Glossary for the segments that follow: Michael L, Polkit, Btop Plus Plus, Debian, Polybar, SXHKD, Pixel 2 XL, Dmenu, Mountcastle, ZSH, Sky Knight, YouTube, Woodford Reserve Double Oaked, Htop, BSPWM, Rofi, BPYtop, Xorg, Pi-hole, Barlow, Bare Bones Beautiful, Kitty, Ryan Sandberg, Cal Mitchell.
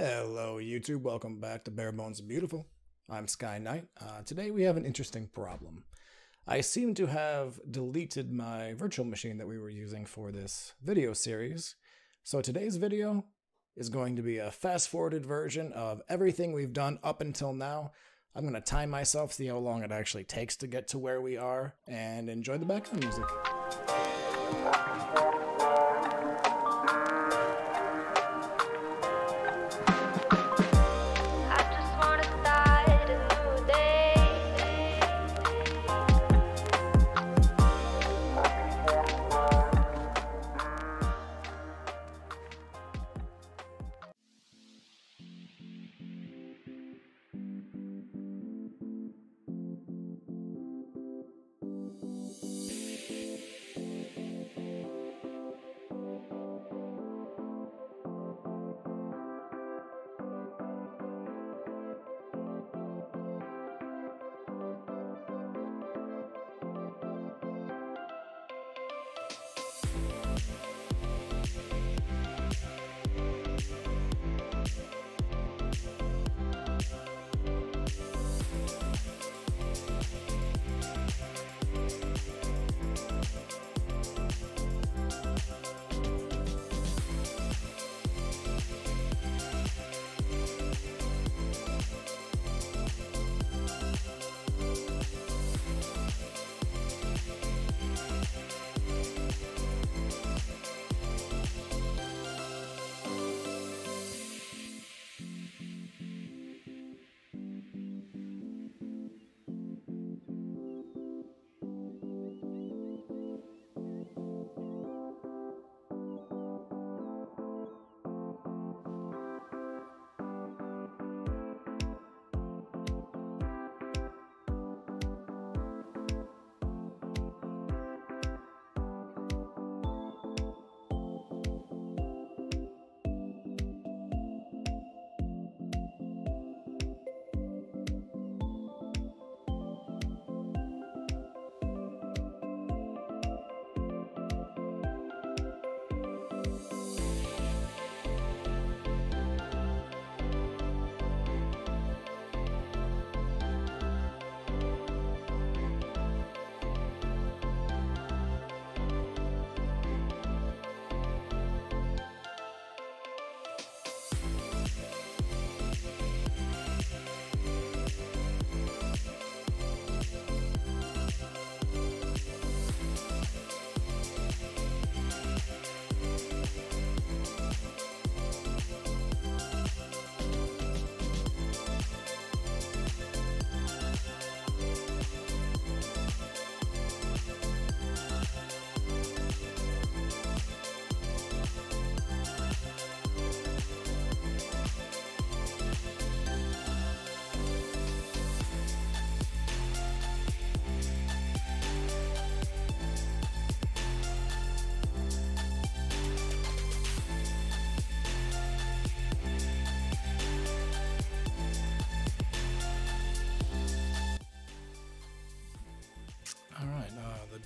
Hello YouTube, welcome back to Bare Bones Beautiful. I'm Sky Knight. Today we have an interesting problem. I seem to have deleted my virtual machine that we were using for this video series. So today's video is going to be a fast-forwarded version of everything we've done up until now. I'm going to time myself, see how long it actually takes to get to where we are, and enjoy the background music.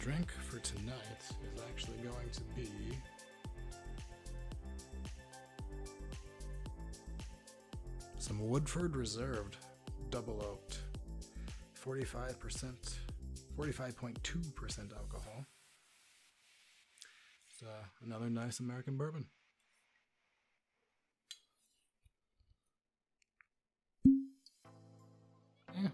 Drink for tonight is actually going to be some Woodford Reserve Double Oaked, 45.2% alcohol. It's another nice American bourbon. Yeah.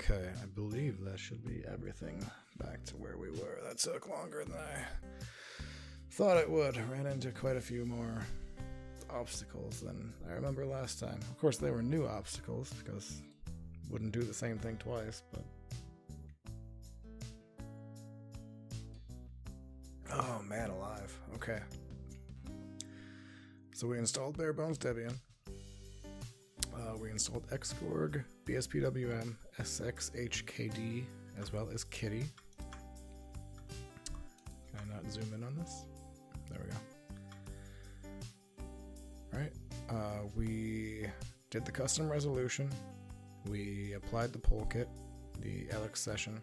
Okay, I believe that should be everything. Back to where we were. That took longer than I thought it would. Ran into quite a few more obstacles than I remember last time. Of course, they were new obstacles because wouldn't do the same thing twice, but... Oh, man alive. Okay. So we installed Bare Bones Debian. We installed Xorg, BSPWM, SXHKD, as well as Kitty. Can I not zoom in on this? There we go. Alright, we did the custom resolution. We applied the Polkit, the Alex session.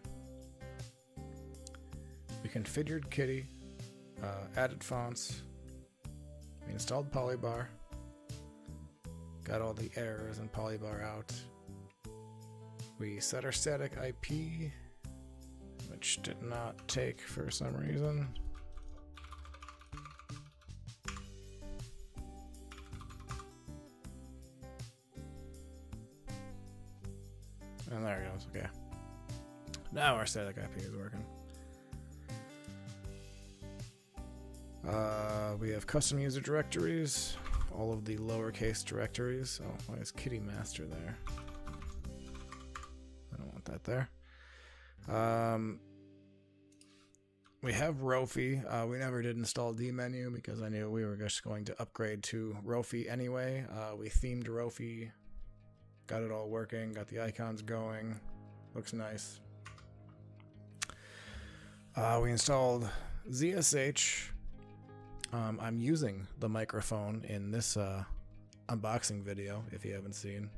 We configured Kitty, added fonts. We installed Polybar. Got all the errors and Polybar out. We set our static IP, which did not take for some reason. And there it goes, okay. Now our static IP is working. We have custom user directories. All of the lowercase directories. Oh, why is Kitty Master there? I don't want that there. We have Rofi. We never did install Dmenu because I knew we were just going to upgrade to Rofi anyway. We themed Rofi, got it all working, got the icons going. Looks nice. We installed ZSH. I'm using the microphone in this unboxing video, if you haven't seen.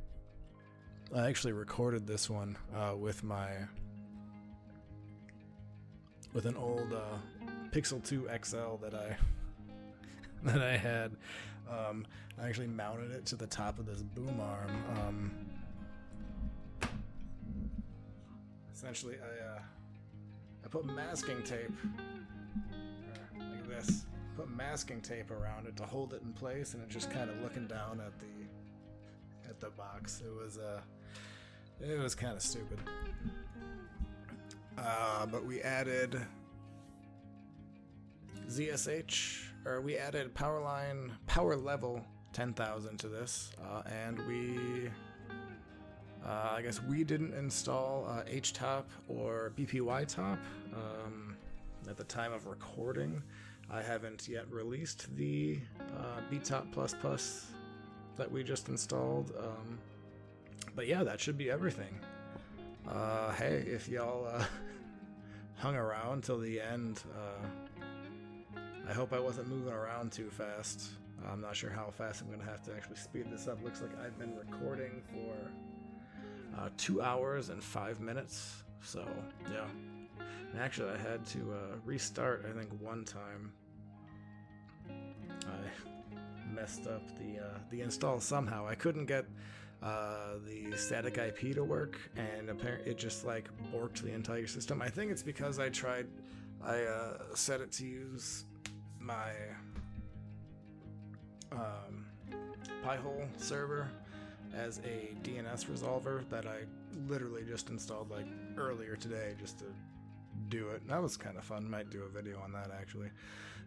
I actually recorded this one with an old Pixel 2 XL that I had. I actually mounted it to the top of this boom arm. Essentially, I put masking tape like this. Put masking tape around it to hold it in place, and it just kind of looking down at the box. It was kind of stupid. But we added we added power level 10,000 to this, and we I guess we didn't install Htop or BPYtop at the time of recording. I haven't yet released the Btop Plus Plus that we just installed, but yeah, that should be everything. Hey, if y'all hung around till the end, I hope I wasn't moving around too fast. I'm not sure how fast I'm going to have to actually speed this up. Looks like I've been recording for 2 hours and 5 minutes, so yeah. And actually, I had to restart, I think, one time. I messed up the install somehow. I couldn't get the static IP to work, and apparently it just, like, borked the entire system. I think it's because I set it to use my Pi-hole server as a DNS resolver that I literally just installed, like, earlier today just to do it. That was kind of fun. Might do a video on that, actually.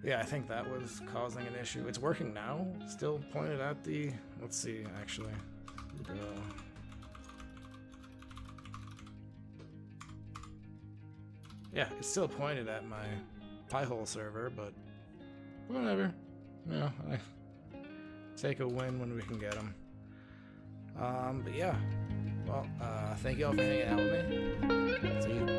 Yeah, I think that was causing an issue. It's working now. Still pointed at the... Let's see, actually. Yeah, it's still pointed at my Pi-hole server, but whatever. Yeah, I take a win when we can get them. But yeah. Well, thank you all for hanging out with me. See you.